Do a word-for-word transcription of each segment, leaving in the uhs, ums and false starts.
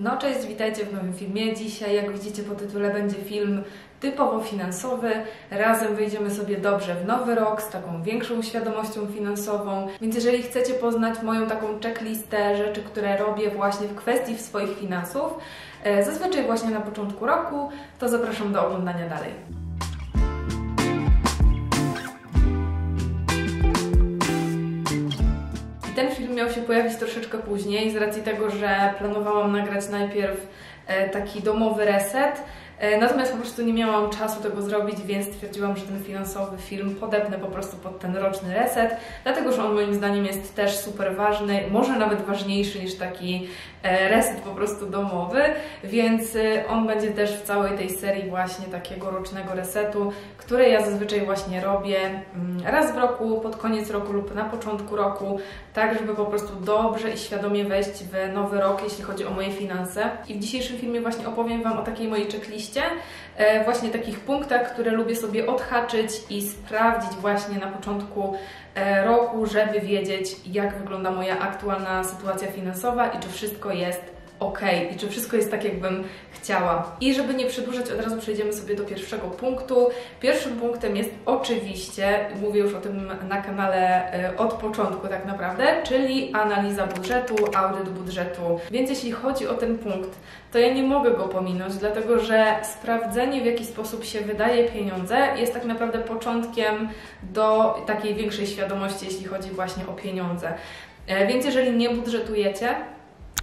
No cześć, witajcie w nowym filmie. Dzisiaj, jak widzicie po tytule, będzie film typowo finansowy. Razem wyjdziemy sobie dobrze w nowy rok z taką większą świadomością finansową. Więc jeżeli chcecie poznać moją taką checklistę rzeczy, które robię właśnie w kwestii swoich finansów, zazwyczaj właśnie na początku roku, to zapraszam do oglądania dalej. Ten film miał się pojawić troszeczkę później, z racji tego, że planowałam nagrać najpierw taki domowy reset, natomiast po prostu nie miałam czasu tego zrobić, więc stwierdziłam, że ten finansowy film podepnę po prostu pod ten roczny reset, dlatego że on moim zdaniem jest też super ważny, może nawet ważniejszy niż taki reset po prostu domowy, więc on będzie też w całej tej serii właśnie takiego rocznego resetu, który ja zazwyczaj właśnie robię raz w roku, pod koniec roku lub na początku roku, tak żeby po prostu dobrze i świadomie wejść w nowy rok, jeśli chodzi o moje finanse. I w dzisiejszym filmie właśnie opowiem Wam o takiej mojej checkliście, właśnie takich punktach, które lubię sobie odhaczyć i sprawdzić właśnie na początku roku, żeby wiedzieć, jak wygląda moja aktualna sytuacja finansowa i czy wszystko jest ok, i czy wszystko jest tak, jakbym chciała. I żeby nie przedłużać, od razu przejdziemy sobie do pierwszego punktu. Pierwszym punktem jest oczywiście, mówię już o tym na kanale od początku tak naprawdę, czyli analiza budżetu, audyt budżetu. Więc jeśli chodzi o ten punkt, to ja nie mogę go pominąć, dlatego że sprawdzenie, w jaki sposób się wydaje pieniądze, jest tak naprawdę początkiem do takiej większej świadomości, jeśli chodzi właśnie o pieniądze. Więc jeżeli nie budżetujecie,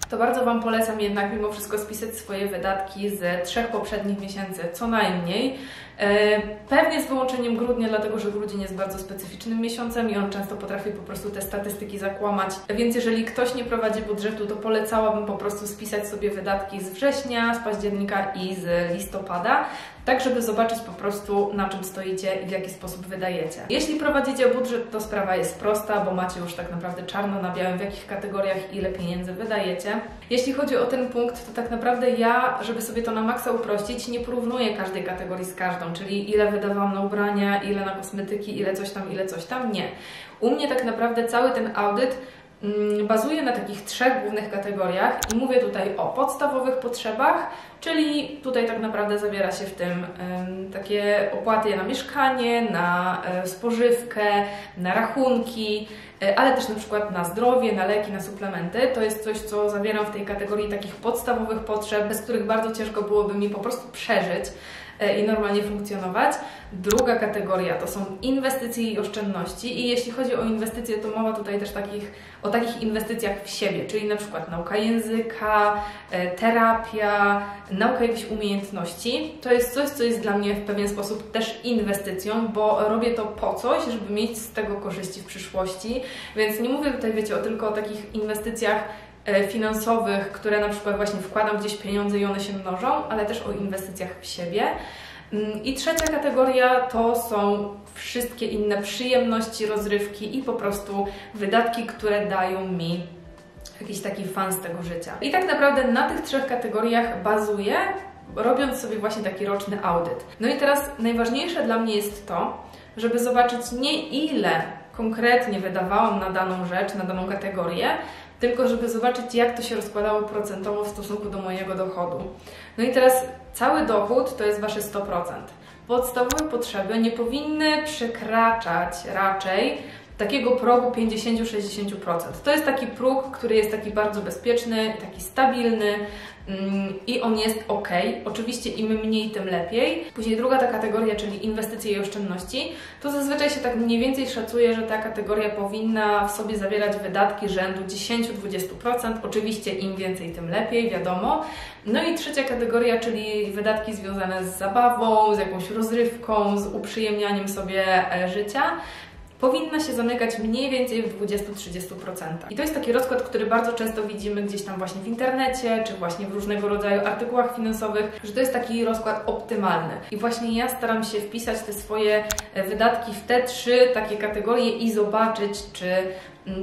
to bardzo Wam polecam jednak mimo wszystko spisać swoje wydatki z trzech poprzednich miesięcy, co najmniej. Pewnie z wyłączeniem grudnia, dlatego że grudzień jest bardzo specyficznym miesiącem i on często potrafi po prostu te statystyki zakłamać. Więc jeżeli ktoś nie prowadzi budżetu, to polecałabym po prostu spisać sobie wydatki z września, z października i z listopada, tak żeby zobaczyć po prostu, na czym stoicie i w jaki sposób wydajecie. Jeśli prowadzicie budżet, to sprawa jest prosta, bo macie już tak naprawdę czarno na białym, w jakich kategoriach ile pieniędzy wydajecie. Jeśli chodzi o ten punkt, to tak naprawdę ja, żeby sobie to na maksa uprościć, nie porównuję każdej kategorii z każdą, czyli ile wydawałam na ubrania, ile na kosmetyki, ile coś tam, ile coś tam, nie. U mnie tak naprawdę cały ten audyt bazuje na takich trzech głównych kategoriach i mówię tutaj o podstawowych potrzebach, czyli tutaj tak naprawdę zawiera się w tym um, takie opłaty na mieszkanie, na e, spożywkę, na rachunki, e, ale też na przykład na zdrowie, na leki, na suplementy. To jest coś, co zawieram w tej kategorii takich podstawowych potrzeb, bez których bardzo ciężko byłoby mi po prostu przeżyć i normalnie funkcjonować. Druga kategoria to są inwestycje i oszczędności i jeśli chodzi o inwestycje, to mowa tutaj też takich, o takich inwestycjach w siebie, czyli na przykład nauka języka, terapia, nauka jakichś umiejętności. To jest coś, co jest dla mnie w pewien sposób też inwestycją, bo robię to po coś, żeby mieć z tego korzyści w przyszłości, więc nie mówię tutaj, wiecie, o tylko o takich inwestycjach finansowych, które na przykład właśnie wkładam gdzieś pieniądze i one się mnożą, ale też o inwestycjach w siebie. I trzecia kategoria to są wszystkie inne przyjemności, rozrywki i po prostu wydatki, które dają mi jakiś taki fan z tego życia. I tak naprawdę na tych trzech kategoriach bazuję, robiąc sobie właśnie taki roczny audyt. No i teraz najważniejsze dla mnie jest to, żeby zobaczyć nie ile konkretnie wydawałam na daną rzecz, na daną kategorię, tylko żeby zobaczyć, jak to się rozkładało procentowo w stosunku do mojego dochodu. No i teraz cały dochód to jest Wasze sto procent. Podstawowe potrzeby nie powinny przekraczać raczej takiego progu pięćdziesiąt do sześćdziesięciu procent. To jest taki próg, który jest taki bardzo bezpieczny, taki stabilny i on jest ok. Oczywiście im mniej, tym lepiej. Później druga ta kategoria, czyli inwestycje i oszczędności, to zazwyczaj się tak mniej więcej szacuje, że ta kategoria powinna w sobie zawierać wydatki rzędu dziesięć do dwudziestu procent. Oczywiście im więcej, tym lepiej, wiadomo. No i trzecia kategoria, czyli wydatki związane z zabawą, z jakąś rozrywką, z uprzyjemnianiem sobie życia, powinna się zamykać mniej więcej w dwudziestu do trzydziestu procent. I to jest taki rozkład, który bardzo często widzimy gdzieś tam właśnie w internecie, czy właśnie w różnego rodzaju artykułach finansowych, że to jest taki rozkład optymalny. I właśnie ja staram się wpisać te swoje wydatki w te trzy takie kategorie i zobaczyć, czy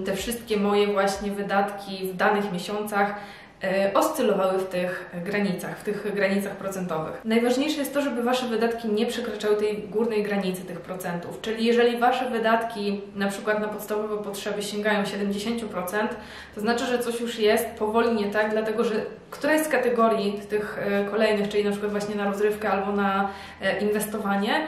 te wszystkie moje właśnie wydatki w danych miesiącach oscylowały w tych granicach, w tych granicach procentowych. Najważniejsze jest to, żeby Wasze wydatki nie przekraczały tej górnej granicy tych procentów, czyli jeżeli Wasze wydatki na przykład na podstawowe potrzeby sięgają siedemdziesiąt procent, to znaczy, że coś już jest powoli nie tak, dlatego że któraś z kategorii tych kolejnych, czyli na przykład właśnie na rozrywkę albo na inwestowanie,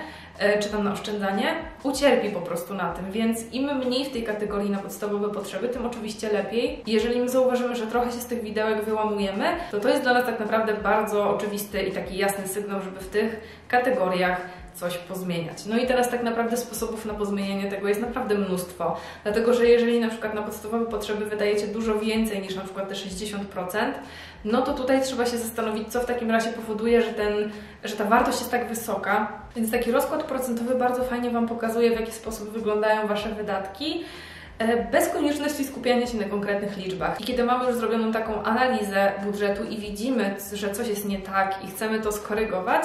czy tam na oszczędzanie, ucierpi po prostu na tym, więc im mniej w tej kategorii na podstawowe potrzeby, tym oczywiście lepiej. Jeżeli my zauważymy, że trochę się z tych widełek wyłamujemy, to to jest dla nas tak naprawdę bardzo oczywisty i taki jasny sygnał, żeby w tych kategoriach coś pozmieniać. No i teraz tak naprawdę sposobów na pozmienianie tego jest naprawdę mnóstwo, dlatego że jeżeli na przykład na podstawowe potrzeby wydajecie dużo więcej niż na przykład te sześćdziesiąt procent, no to tutaj trzeba się zastanowić, co w takim razie powoduje, że, ten, że ta wartość jest tak wysoka. Więc taki rozkład procentowy bardzo fajnie Wam pokazuje, w jaki sposób wyglądają Wasze wydatki, bez konieczności skupiania się na konkretnych liczbach. I kiedy mamy już zrobioną taką analizę budżetu i widzimy, że coś jest nie tak i chcemy to skorygować,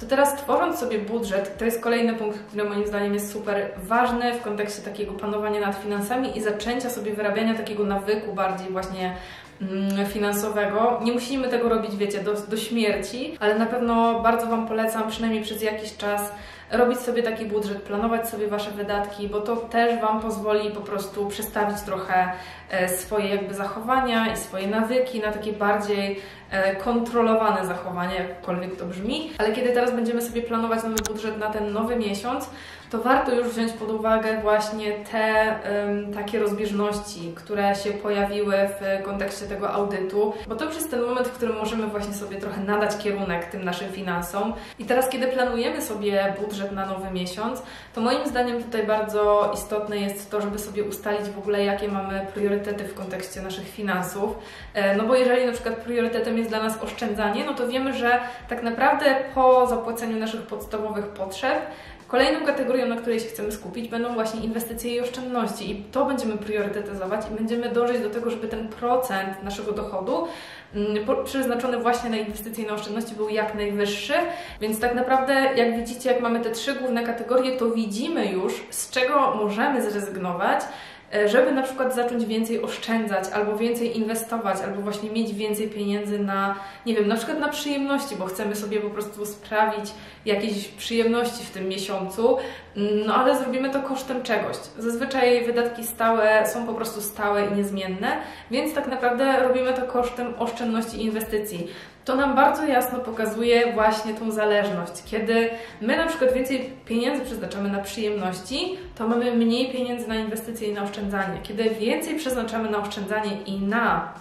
to teraz tworząc sobie budżet, to jest kolejny punkt, który moim zdaniem jest super ważny w kontekście takiego panowania nad finansami i zaczęcia sobie wyrabiania takiego nawyku bardziej właśnie finansowego. Nie musimy tego robić, wiecie, do, do śmierci, ale na pewno bardzo Wam polecam, przynajmniej przez jakiś czas, robić sobie taki budżet, planować sobie Wasze wydatki, bo to też Wam pozwoli po prostu przestawić trochę swoje jakby zachowania i swoje nawyki na takie bardziej kontrolowane zachowania, jakkolwiek to brzmi. Ale kiedy teraz będziemy sobie planować nowy budżet na ten nowy miesiąc, to warto już wziąć pod uwagę właśnie te um, takie rozbieżności, które się pojawiły w kontekście tego audytu, bo to już jest ten moment, w którym możemy właśnie sobie trochę nadać kierunek tym naszym finansom. I teraz, kiedy planujemy sobie budżet na nowy miesiąc, to moim zdaniem tutaj bardzo istotne jest to, żeby sobie ustalić w ogóle, jakie mamy priorytety w kontekście naszych finansów. E, no bo jeżeli na przykład priorytetem jest dla nas oszczędzanie, no to wiemy, że tak naprawdę po zapłaceniu naszych podstawowych potrzeb kolejną kategorią, na której się chcemy skupić, będą właśnie inwestycje i oszczędności i to będziemy priorytetyzować i będziemy dążyć do tego, żeby ten procent naszego dochodu przeznaczony właśnie na inwestycje i na oszczędności był jak najwyższy, więc tak naprawdę jak widzicie, jak mamy te trzy główne kategorie, to widzimy już, z czego możemy zrezygnować, żeby na przykład zacząć więcej oszczędzać, albo więcej inwestować, albo właśnie mieć więcej pieniędzy na, nie wiem, na przykład na przyjemności, bo chcemy sobie po prostu sprawić jakieś przyjemności w tym miesiącu, no ale zrobimy to kosztem czegoś. Zazwyczaj wydatki stałe są po prostu stałe i niezmienne, więc tak naprawdę robimy to kosztem oszczędności i inwestycji. To nam bardzo jasno pokazuje właśnie tą zależność. Kiedy my na przykład więcej pieniędzy przeznaczamy na przyjemności, to mamy mniej pieniędzy na inwestycje i na oszczędzanie. Kiedy więcej przeznaczamy na oszczędzanie i na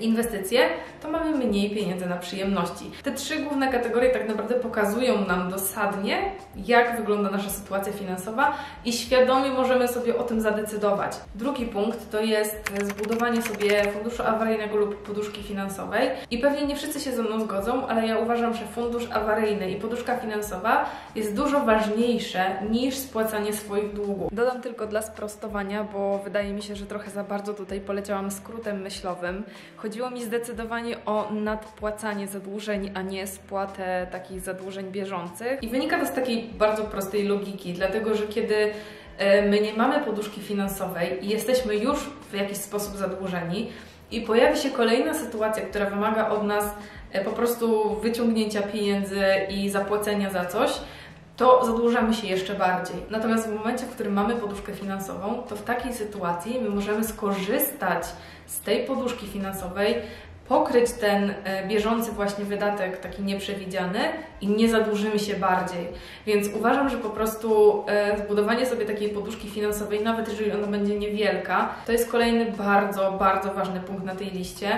inwestycje, to mamy mniej pieniędzy na przyjemności. Te trzy główne kategorie tak naprawdę pokazują nam dosadnie, jak wygląda nasza sytuacja finansowa i świadomie możemy sobie o tym zadecydować. Drugi punkt to jest zbudowanie sobie funduszu awaryjnego lub poduszki finansowej i pewnie nie wszyscy się ze mną zgodzą, ale ja uważam, że fundusz awaryjny i poduszka finansowa jest dużo ważniejsze niż spłacanie swoich długów. Dodam tylko dla sprostowania, bo wydaje mi się, że trochę za bardzo tutaj poleciałam skrótem myślowym. Chodziło mi zdecydowanie o nadpłacanie zadłużeń, a nie spłatę takich zadłużeń bieżących. I wynika to z takiej bardzo prostej logiki, dlatego że kiedy my nie mamy poduszki finansowej i jesteśmy już w jakiś sposób zadłużeni i pojawi się kolejna sytuacja, która wymaga od nas po prostu wyciągnięcia pieniędzy i zapłacenia za coś, to zadłużamy się jeszcze bardziej. Natomiast w momencie, w którym mamy poduszkę finansową, to w takiej sytuacji my możemy skorzystać z tej poduszki finansowej, pokryć ten bieżący właśnie wydatek taki nieprzewidziany i nie zadłużymy się bardziej. Więc uważam, że po prostu zbudowanie sobie takiej poduszki finansowej, nawet jeżeli ona będzie niewielka, to jest kolejny bardzo, bardzo ważny punkt na tej liście.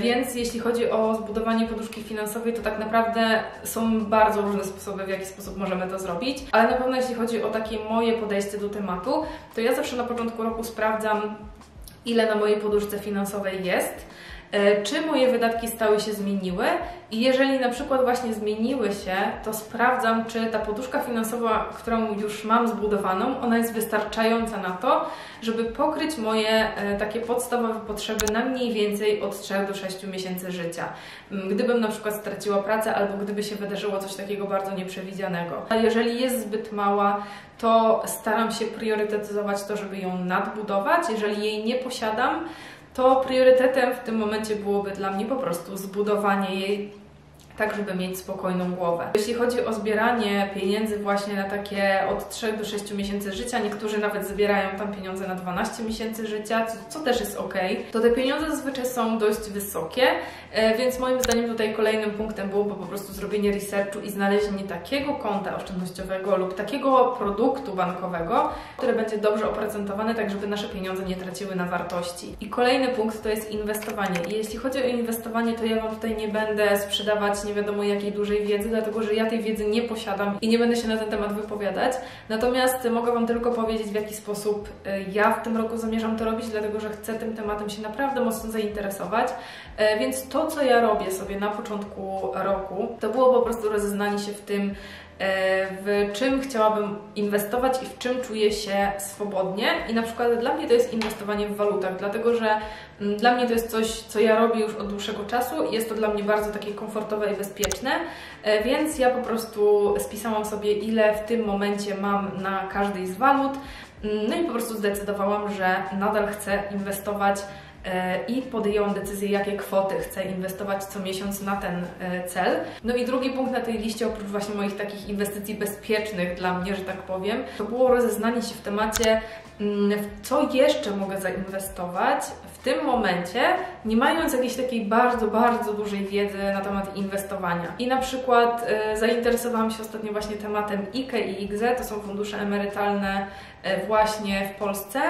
Więc jeśli chodzi o zbudowanie poduszki finansowej, to tak naprawdę są bardzo różne sposoby, w jaki sposób możemy to zrobić, ale na pewno jeśli chodzi o takie moje podejście do tematu, to ja zawsze na początku roku sprawdzam, ile na mojej poduszce finansowej jest, czy moje wydatki stałe się zmieniły i jeżeli na przykład właśnie zmieniły się, to sprawdzam, czy ta poduszka finansowa, którą już mam zbudowaną, ona jest wystarczająca na to, żeby pokryć moje takie podstawowe potrzeby na mniej więcej od trzech do sześciu miesięcy życia. Gdybym na przykład straciła pracę albo gdyby się wydarzyło coś takiego bardzo nieprzewidzianego. A jeżeli jest zbyt mała, to staram się priorytetyzować to, żeby ją nadbudować. Jeżeli jej nie posiadam, to priorytetem w tym momencie byłoby dla mnie po prostu zbudowanie jej tak, żeby mieć spokojną głowę. Jeśli chodzi o zbieranie pieniędzy właśnie na takie od trzech do sześciu miesięcy życia, niektórzy nawet zbierają tam pieniądze na dwanaście miesięcy życia, co też jest ok, to te pieniądze zazwyczaj są dość wysokie, więc moim zdaniem tutaj kolejnym punktem byłoby po prostu zrobienie researchu i znalezienie takiego konta oszczędnościowego lub takiego produktu bankowego, które będzie dobrze oprocentowane, tak żeby nasze pieniądze nie traciły na wartości. I kolejny punkt to jest inwestowanie. I jeśli chodzi o inwestowanie, to ja Wam tutaj nie będę sprzedawać nie wiadomo jakiej dużej wiedzy, dlatego że ja tej wiedzy nie posiadam i nie będę się na ten temat wypowiadać. Natomiast mogę Wam tylko powiedzieć, w jaki sposób ja w tym roku zamierzam to robić, dlatego że chcę tym tematem się naprawdę mocno zainteresować. Więc to, co ja robię sobie na początku roku, to było po prostu rozeznanie się w tym, w czym chciałabym inwestować i w czym czuję się swobodnie. I na przykład dla mnie to jest inwestowanie w walutach, dlatego że dla mnie to jest coś, co ja robię już od dłuższego czasu i jest to dla mnie bardzo takie komfortowe i bezpieczne, więc ja po prostu spisałam sobie, ile w tym momencie mam na każdej z walut, no i po prostu zdecydowałam, że nadal chcę inwestować i podjęłam decyzję, jakie kwoty chcę inwestować co miesiąc na ten cel. No i drugi punkt na tej liście, oprócz właśnie moich takich inwestycji bezpiecznych dla mnie, że tak powiem, to było rozeznanie się w temacie, w co jeszcze mogę zainwestować w tym momencie, nie mając jakiejś takiej bardzo, bardzo dużej wiedzy na temat inwestowania. I na przykład zainteresowałam się ostatnio właśnie tematem I K E i I G Z E, to są fundusze emerytalne właśnie w Polsce.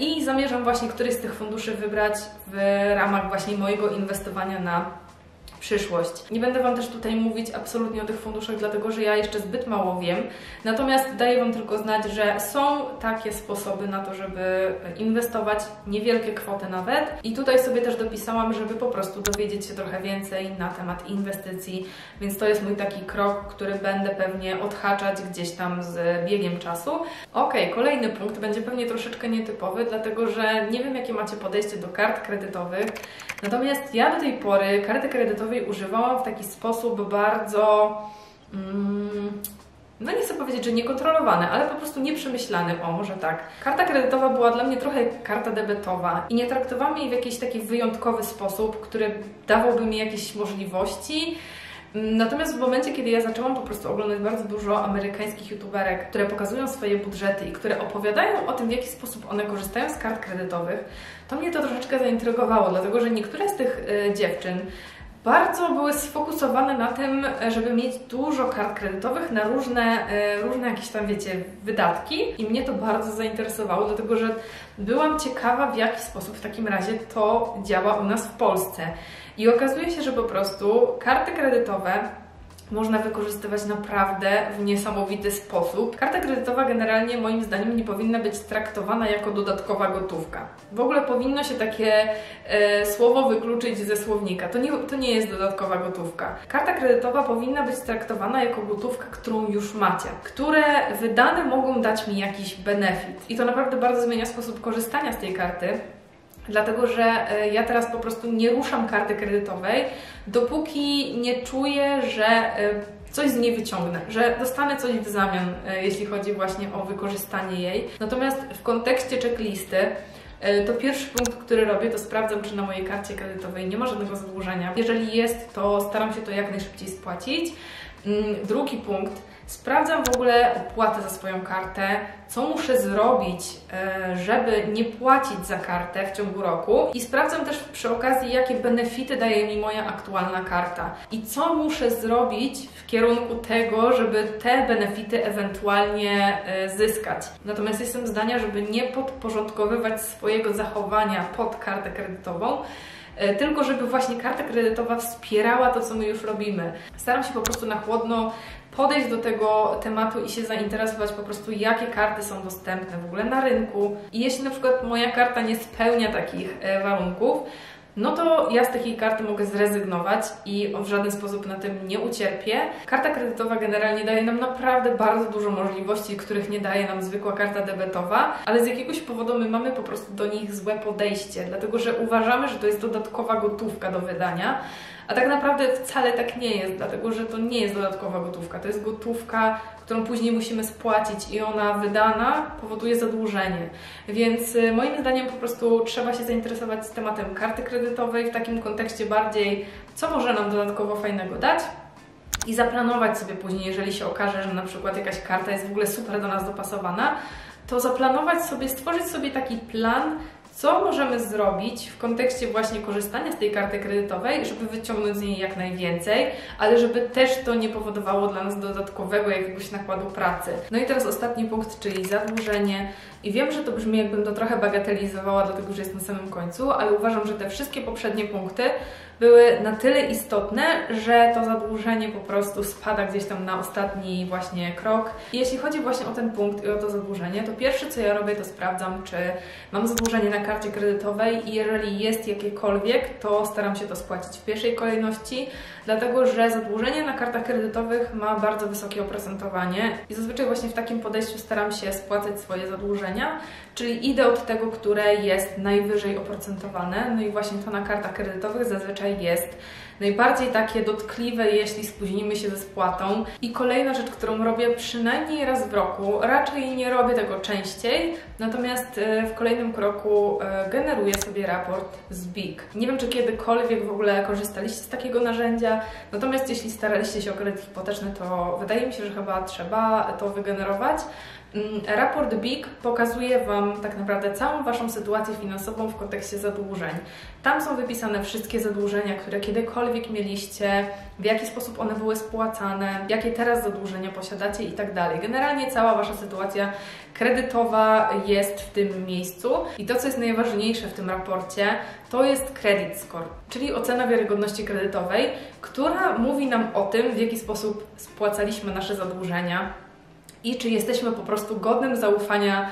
I zamierzam właśnie któryś z tych funduszy wybrać w ramach właśnie mojego inwestowania na przyszłość. Nie będę Wam też tutaj mówić absolutnie o tych funduszach, dlatego że ja jeszcze zbyt mało wiem. Natomiast daję Wam tylko znać, że są takie sposoby na to, żeby inwestować niewielkie kwoty nawet. I tutaj sobie też dopisałam, żeby po prostu dowiedzieć się trochę więcej na temat inwestycji. Więc to jest mój taki krok, który będę pewnie odhaczać gdzieś tam z biegiem czasu. Ok, kolejny punkt będzie pewnie troszeczkę nietypowy, dlatego że nie wiem, jakie macie podejście do kart kredytowych. Natomiast ja do tej pory karty kredytowe używałam w taki sposób bardzo, no nie chcę powiedzieć, że niekontrolowany, ale po prostu nieprzemyślany, o może tak. Karta kredytowa była dla mnie trochę jak karta debetowa i nie traktowałam jej w jakiś taki wyjątkowy sposób, który dawałby mi jakieś możliwości. Natomiast w momencie, kiedy ja zaczęłam po prostu oglądać bardzo dużo amerykańskich youtuberek, które pokazują swoje budżety i które opowiadają o tym, w jaki sposób one korzystają z kart kredytowych, to mnie to troszeczkę zaintrygowało, dlatego że niektóre z tych y, dziewczyn bardzo były sfokusowane na tym, żeby mieć dużo kart kredytowych na różne, różne jakieś tam, wiecie, wydatki i mnie to bardzo zainteresowało, dlatego że byłam ciekawa, w jaki sposób w takim razie to działa u nas w Polsce. I okazuje się, że po prostu karty kredytowe można wykorzystywać naprawdę w niesamowity sposób. Karta kredytowa generalnie moim zdaniem nie powinna być traktowana jako dodatkowa gotówka. W ogóle powinno się takie e, słowo wykluczyć ze słownika. To nie, to nie jest dodatkowa gotówka. Karta kredytowa powinna być traktowana jako gotówka, którą już macie, które wydane mogą dać mi jakiś benefit. I to naprawdę bardzo zmienia sposób korzystania z tej karty. Dlatego, że ja teraz po prostu nie ruszam karty kredytowej, dopóki nie czuję, że coś z niej wyciągnę, że dostanę coś w zamian, jeśli chodzi właśnie o wykorzystanie jej. Natomiast w kontekście checklisty, to pierwszy punkt, który robię, to sprawdzam, czy na mojej karcie kredytowej nie ma żadnego zadłużenia. Jeżeli jest, to staram się to jak najszybciej spłacić. Drugi punkt. Sprawdzam w ogóle opłatę za swoją kartę, co muszę zrobić, żeby nie płacić za kartę w ciągu roku i sprawdzam też przy okazji, jakie benefity daje mi moja aktualna karta i co muszę zrobić w kierunku tego, żeby te benefity ewentualnie zyskać. Natomiast jestem zdania, żeby nie podporządkowywać swojego zachowania pod kartę kredytową, tylko żeby właśnie karta kredytowa wspierała to, co my już robimy. Staram się po prostu na chłodno podejść do tego tematu i się zainteresować po prostu, jakie karty są dostępne w ogóle na rynku. I jeśli na przykład moja karta nie spełnia takich warunków, no to ja z takiej karty mogę zrezygnować i w żaden sposób na tym nie ucierpię. Karta kredytowa generalnie daje nam naprawdę bardzo dużo możliwości, których nie daje nam zwykła karta debetowa, ale z jakiegoś powodu my mamy po prostu do nich złe podejście, dlatego że uważamy, że to jest dodatkowa gotówka do wydania. A tak naprawdę wcale tak nie jest, dlatego że to nie jest dodatkowa gotówka, to jest gotówka, którą później musimy spłacić i ona wydana powoduje zadłużenie. Więc moim zdaniem po prostu trzeba się zainteresować tematem karty kredytowej w takim kontekście bardziej, co może nam dodatkowo fajnego dać i zaplanować sobie później, jeżeli się okaże, że na przykład jakaś karta jest w ogóle super do nas dopasowana, to zaplanować sobie, stworzyć sobie taki plan, co możemy zrobić w kontekście właśnie korzystania z tej karty kredytowej, żeby wyciągnąć z niej jak najwięcej, ale żeby też to nie powodowało dla nas dodatkowego jakiegoś nakładu pracy. No i teraz ostatni punkt, czyli zadłużenie. I wiem, że to brzmi, jakbym to trochę bagatelizowała, dlatego że jest na samym końcu, ale uważam, że te wszystkie poprzednie punkty były na tyle istotne, że to zadłużenie po prostu spada gdzieś tam na ostatni właśnie krok. I jeśli chodzi właśnie o ten punkt i o to zadłużenie, to pierwsze, co ja robię, to sprawdzam, czy mam zadłużenie na karcie kredytowej i jeżeli jest jakiekolwiek, to staram się to spłacić w pierwszej kolejności, dlatego że zadłużenie na kartach kredytowych ma bardzo wysokie oprocentowanie i zazwyczaj właśnie w takim podejściu staram się spłacać swoje zadłużenia, czyli idę od tego, które jest najwyżej oprocentowane, no i właśnie to na kartach kredytowych zazwyczaj jest najbardziej takie dotkliwe, jeśli spóźnimy się ze spłatą. I kolejna rzecz, którą robię przynajmniej raz w roku, raczej nie robię tego częściej, natomiast w kolejnym kroku generuję sobie raport z B I K. Nie wiem, czy kiedykolwiek w ogóle korzystaliście z takiego narzędzia, natomiast jeśli staraliście się o kredyt hipoteczny, to wydaje mi się, że chyba trzeba to wygenerować. Raport B I K pokazuje Wam tak naprawdę całą Waszą sytuację finansową w kontekście zadłużeń. Tam są wypisane wszystkie zadłużenia, które kiedykolwiek mieliście, w jaki sposób one były spłacane, jakie teraz zadłużenia posiadacie i tak dalej. Generalnie cała Wasza sytuacja kredytowa jest w tym miejscu i to, co jest najważniejsze w tym raporcie, to jest credit score, czyli ocena wiarygodności kredytowej, która mówi nam o tym, w jaki sposób spłacaliśmy nasze zadłużenia i czy jesteśmy po prostu godnym zaufania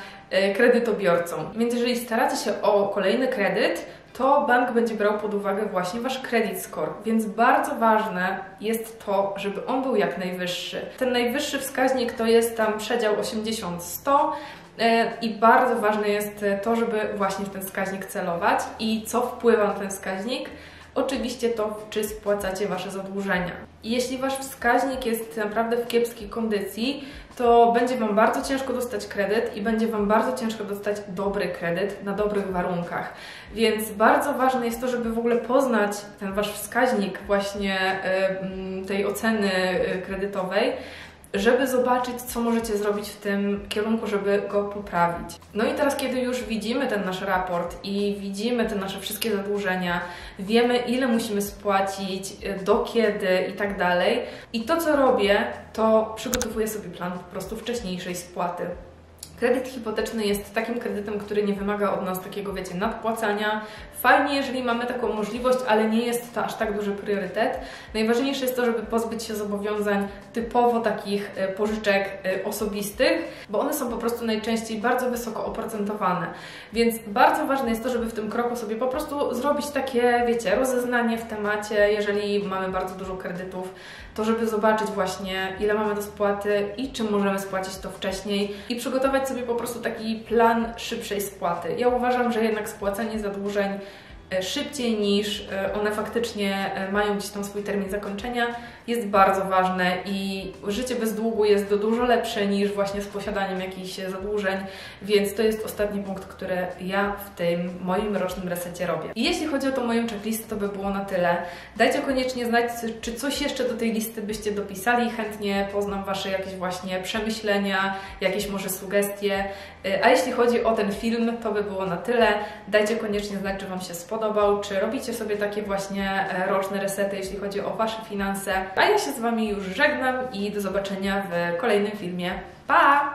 kredytobiorcą. Więc jeżeli staracie się o kolejny kredyt, to bank będzie brał pod uwagę właśnie Wasz credit score, więc bardzo ważne jest to, żeby on był jak najwyższy. Ten najwyższy wskaźnik to jest tam przedział osiemdziesiąt sto i bardzo ważne jest to, żeby właśnie w ten wskaźnik celować i co wpływa na ten wskaźnik. Oczywiście to, czy spłacacie Wasze zadłużenia. Jeśli Wasz wskaźnik jest naprawdę w kiepskiej kondycji, to będzie Wam bardzo ciężko dostać kredyt i będzie Wam bardzo ciężko dostać dobry kredyt na dobrych warunkach. Więc bardzo ważne jest to, żeby w ogóle poznać ten Wasz wskaźnik właśnie tej oceny kredytowej, żeby zobaczyć, co możecie zrobić w tym kierunku, żeby go poprawić. No i teraz, kiedy już widzimy ten nasz raport i widzimy te nasze wszystkie zadłużenia, wiemy, ile musimy spłacić, do kiedy i tak dalej. I to, co robię, to przygotowuję sobie plan po prostu wcześniejszej spłaty. Kredyt hipoteczny jest takim kredytem, który nie wymaga od nas takiego, wiecie, nadpłacania. Fajnie, jeżeli mamy taką możliwość, ale nie jest to aż tak duży priorytet. Najważniejsze jest to, żeby pozbyć się zobowiązań typowo takich pożyczek osobistych, bo one są po prostu najczęściej bardzo wysoko oprocentowane. Więc bardzo ważne jest to, żeby w tym kroku sobie po prostu zrobić takie, wiecie, rozeznanie w temacie, jeżeli mamy bardzo dużo kredytów, to żeby zobaczyć właśnie, ile mamy do spłaty i czy możemy spłacić to wcześniej i przygotować sobie po prostu taki plan szybszej spłaty. Ja uważam, że jednak spłacanie zadłużeń szybciej niż one faktycznie mają gdzieś tam swój termin zakończenia jest bardzo ważne i życie bez długu jest dużo lepsze niż właśnie z posiadaniem jakichś zadłużeń, więc to jest ostatni punkt, który ja w tym moim rocznym resecie robię. I jeśli chodzi o tą moją checklistę, to by było na tyle. Dajcie koniecznie znać, czy coś jeszcze do tej listy byście dopisali, chętnie poznam Wasze jakieś właśnie przemyślenia, jakieś może sugestie, a jeśli chodzi o ten film, to by było na tyle. Dajcie koniecznie znać, czy Wam się spodobał, czy robicie sobie takie właśnie roczne resety, jeśli chodzi o Wasze finanse. A ja się z Wami już żegnam i do zobaczenia w kolejnym filmie. Pa!